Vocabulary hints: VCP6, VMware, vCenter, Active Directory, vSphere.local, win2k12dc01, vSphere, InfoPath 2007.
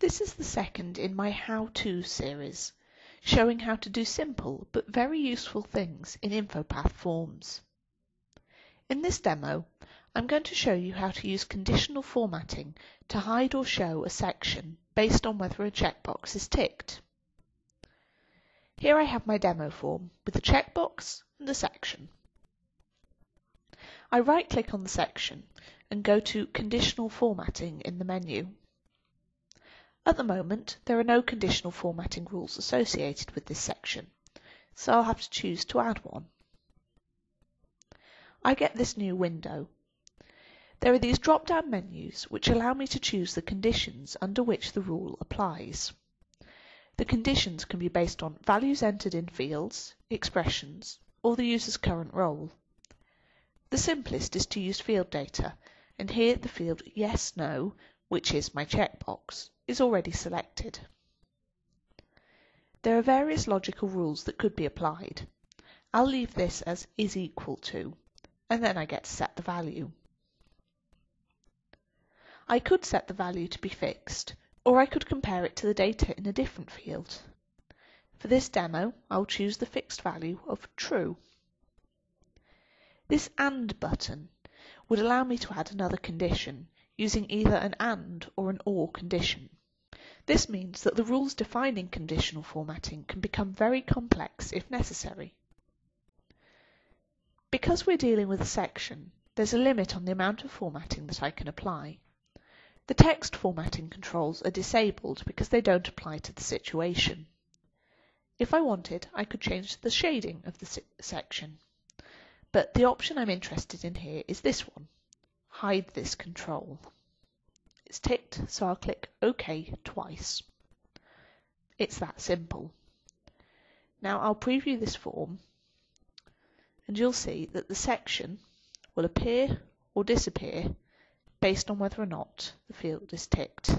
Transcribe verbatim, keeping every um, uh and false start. This is the second in my how-to series, showing how to do simple but very useful things in InfoPath forms. In this demo, I'm going to show you how to use conditional formatting to hide or show a section based on whether a checkbox is ticked. Here I have my demo form with the checkbox and the section. I right-click on the section and go to Conditional Formatting in the menu. At the moment, there are no conditional formatting rules associated with this section, so I'll have to choose to add one. I get this new window. There are these drop-down menus which allow me to choose the conditions under which the rule applies. The conditions can be based on values entered in fields, expressions, or the user's current role. The simplest is to use field data, and here the field Yes, No, which is my checkbox, is already selected. There are various logical rules that could be applied. I'll leave this as is equal to, and then I get to set the value. I could set the value to be fixed, or I could compare it to the data in a different field. For this demo, I'll choose the fixed value of true. This AND button would allow me to add another condition, using either an AND or an OR condition. This means that the rules defining conditional formatting can become very complex if necessary. Because we're dealing with a section, there's a limit on the amount of formatting that I can apply. The text formatting controls are disabled because they don't apply to the situation. If I wanted, I could change the shading of the section, but the option I'm interested in here is this one. Hide this control. It's ticked, so I'll click OK twice. It's that simple. Now I'll preview this form, and you'll see that the section will appear or disappear based on whether or not the field is ticked.